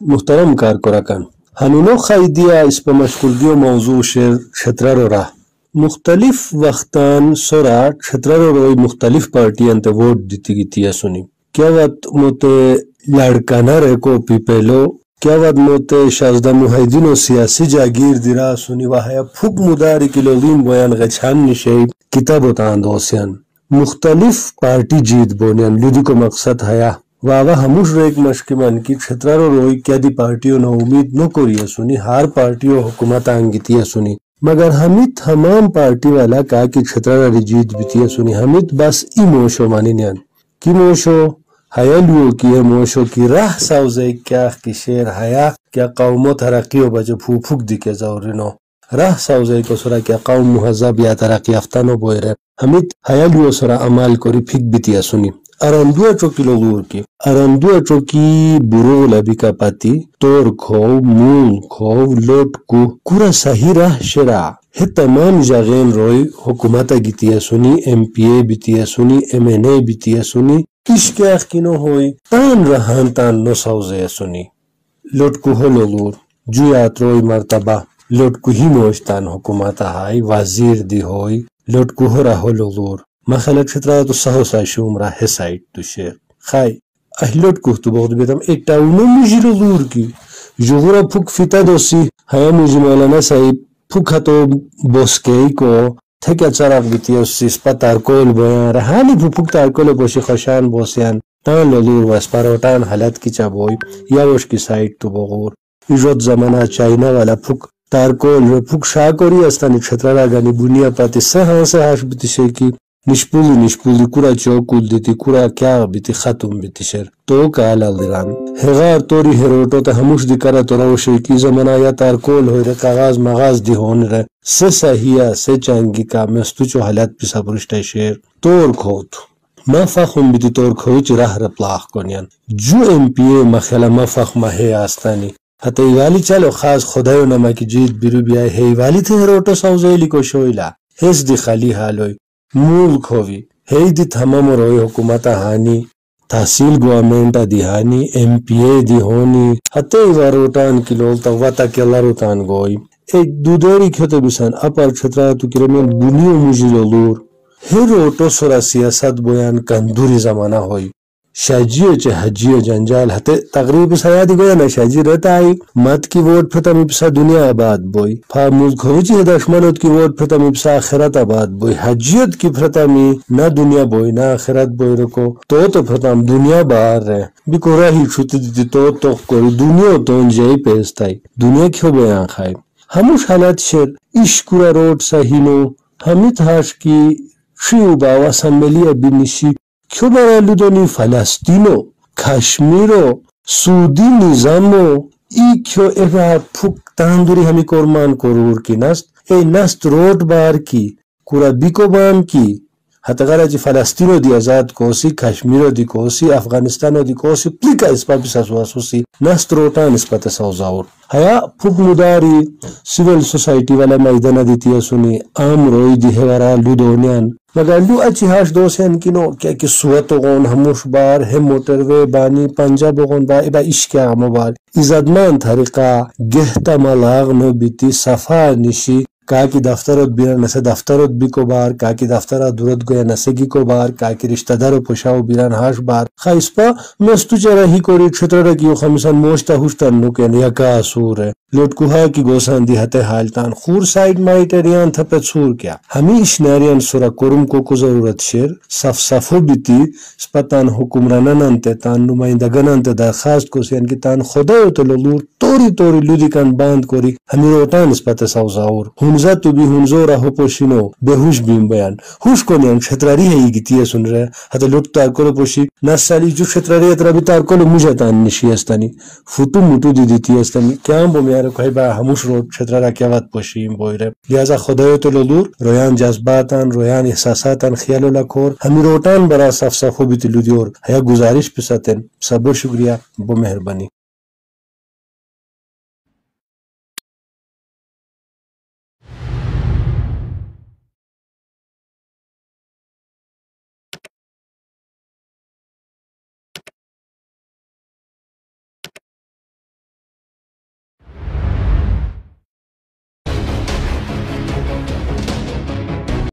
محترم کارکرکان هنونو خیدیا اس پا مشغولگی و موضوع شطرار را مختلف وقتان سرا شطرار روی مختلف پارٹیاں تا ووٹ دیتی گی تیا سنی کیا وقت موتے لڑکانا ریکو پی پہلو کیا وقت موتے شازدہ محیدین و سیاسی جاگیر دیرا سنی وحیا پھک مداری کی لوگین بیان غچان نشے کتاب اتاند ہوسیان مختلف پارٹی جیت بونیان لودی کو مقصد ہیا واوا ہموش ریک مشکمان کی شطرار روی کیا دی پارٹیوں نو امید نو کوریا سنی ہار پارٹیوں حکومت آنگی تیا سنی مگر حمید تمام پارٹی والا کہا کہ شطرار ری جیت بیتیا سنی حمید بس ای موشو مانی نیان کی موشو حیلو کی ہے موشو کی راہ ساوزے کیا کی شیر حیا کیا قوم و ترقیو بجے پھوپھک دیکے زورنو راہ ساوزے کو سرا کیا قوم محذب یا ترقی افتانو بوئے رہے حمید حیلو سرا عمال کوری پھک بیتیا سنی اراندوہ چوکی لغور کی اراندوہ چوکی برو لبی کا پاتی تور کھو مول کھو لوٹ کو کورا صحیح راہ شرع ہے تمام جاغین روئی حکومتہ گیتیا سنی ایم پی اے بیتیا سنی ایم این اے بیتیا سنی کش کے اخکینو ہوئی تان رہان تان نو سوزے سنی لوٹ کو ہو لغور جویات روئی مرتبہ لوٹ کو ہی موشتان حکومتہ ہائی وزیر دی ہوئی لوٹ کو ہو رہو لغور مخلق شطرار تو سہو ساشوم را حسائیت تو شیر خائی احلوٹ کوختو بغد بیتم اٹاونو مجی رو دور کی جغورا پھک فتا دوسی حیا مجی مولانا صاحب پھک ہتو بوسکئی کو تھک اچراق بیتی اسی اسپا تارکول بویان رہانی پھک تارکول بوشی خوشان بوسیان تان لدور واسپاروٹان حالت کی چابوئی یا وش کی سائیت تو بغور اجرد زمانہ چائنا والا پھک تارکول رو پھک شاکوری استانی شطرار آگانی بنیا پاتی سہاں سہاش بیتی شیکی نشپولی کورا چوکول دیتی کورا کیا بیتی ختم بیتی شر تو کالا دیران ہغار توری ہروٹو تا ہموش دی کرا تو روشی کی زمانہ یا تارکول ہوئی رہ کاغاز مغاز دی ہون رہ سے سہیا سے چانگی کا مستو چو حالات پی سپرشتہ شیر تور کھوت ما فخم بیتی تور کھوئی چی راہ رپلاخ کنیان جو ایم پی اے مخیلہ ما فخم ہے آستانی حتی ایوالی چلو خاص خدایو نما کی جید بیرو بیائی ہے ایوالی تھی ہروٹو سوزیلی کو شویلا حس دی خالی حالوئی مول کھوی ہی دی تھمم روی حکومت آہانی تحصیل گورنمنٹ دیہانی ایم پی اے دی ہونی ہتے ایواروٹان کی لولتا وطا کی اللہ روٹان گوئی ایک دودوری کھتے بسان اپر چھتراتو کرمین بنیو مجی لولور ہی روٹو سرا سیاست بویان کندوری زمانہ ہوئی شاجیو چے حجیو جنجال ہتے تقریب سیادی گویا نا شاجی رہتا آئی مات کی ووٹ پھتا می پسا دنیا آباد بوئی پھا ملک ہوئی چی دشمنت کی ووٹ پھتا می پسا آخرت آباد بوئی حجیت کی پھتا می نا دنیا بوئی نا آخرت بوئی رکو تو پھتا می دنیا باہر رہے بکو راہی چھتی دیتی تو کوری دنیا تو انجائی پیستائی دنیا کیوں بیان خائی ہموش حالات شر اشکورا روڈ ساہینو حمید ہاش کی شیو باوا سنبلی ابی نشی کیوں برالودونی فلسطینو کشمیرو سودی نظامو ای کیوں ایوار پھک تاندوری ہمی کورمان کورور کی نست اے نست روڈ بار کی کورا بیکو بام کی حتگارا جی فلسطینو دی ازاد کوسی کشمیرو دی کوسی افغانستانو دی کوسی پلیکا اس پا بسا سواسو سی نست روٹان اس پا تساوزاور حیا پھک مداری سیول سوسائٹی والا میدانہ دیتی ہے سنی عام روئی دی ہے ورالودونیان مگر لو اچھی ہاش دوسے ان کی نو کیا کہ سوت غون ہموش بار ہے موٹروے بانی پنجاب غون با ایبا عشق آمو بار ازادمان طریقہ گہتا ملاغ نو بیتی صفا نشی کہا کی دفترت بیرا نسے دفترت بی کو بار کہا کی دفترت دورت گویا نسے گی کو بار کہا کی رشتہ دارو پشاو بیران ہاش بار خائص پا مستو چرا ہی کوری چھتر رکیو خمیسان موشتا ہوشتا نوکین یکا سور ہے لوٹ کوہا کی گوسان دی ہتے حالتان خور سائیڈ مائیٹریان تھا پت سور کیا ہمیں اشناریان سورا کرم کو ضرورت شیر صف صفو بیتی سپتان حکمرانان انتے تان نمائندگان انتے درخواست کو سین کی تان خدایو تلولور توری لودی کان باند کوری ہمیں روٹان سپت سوزاور ہنزا تو بھی ہنزو راہو پوشینو بے ہوش بیم بیان ہوش کنیم شتراری ہے یہ گیتی ہے سن رہے ہتا لوٹ تارکولو پوشی ناس سالی جو شتراری اترابی تارکولو مجھے تان نشی استانی فوٹو موٹو دی دیتی استانی کیام بو میارے کوئی با ہموش روڈ شترارا کیاوات پوشیم بوئی رہے لہذا خدایو تو لدور رویان جذباتان رویان احساساتان خیالو لکھور ہمی روٹان برا صف صفو بیتی لدیور ہیا گزارش پساتین صبر شکریہ بو مہربانی.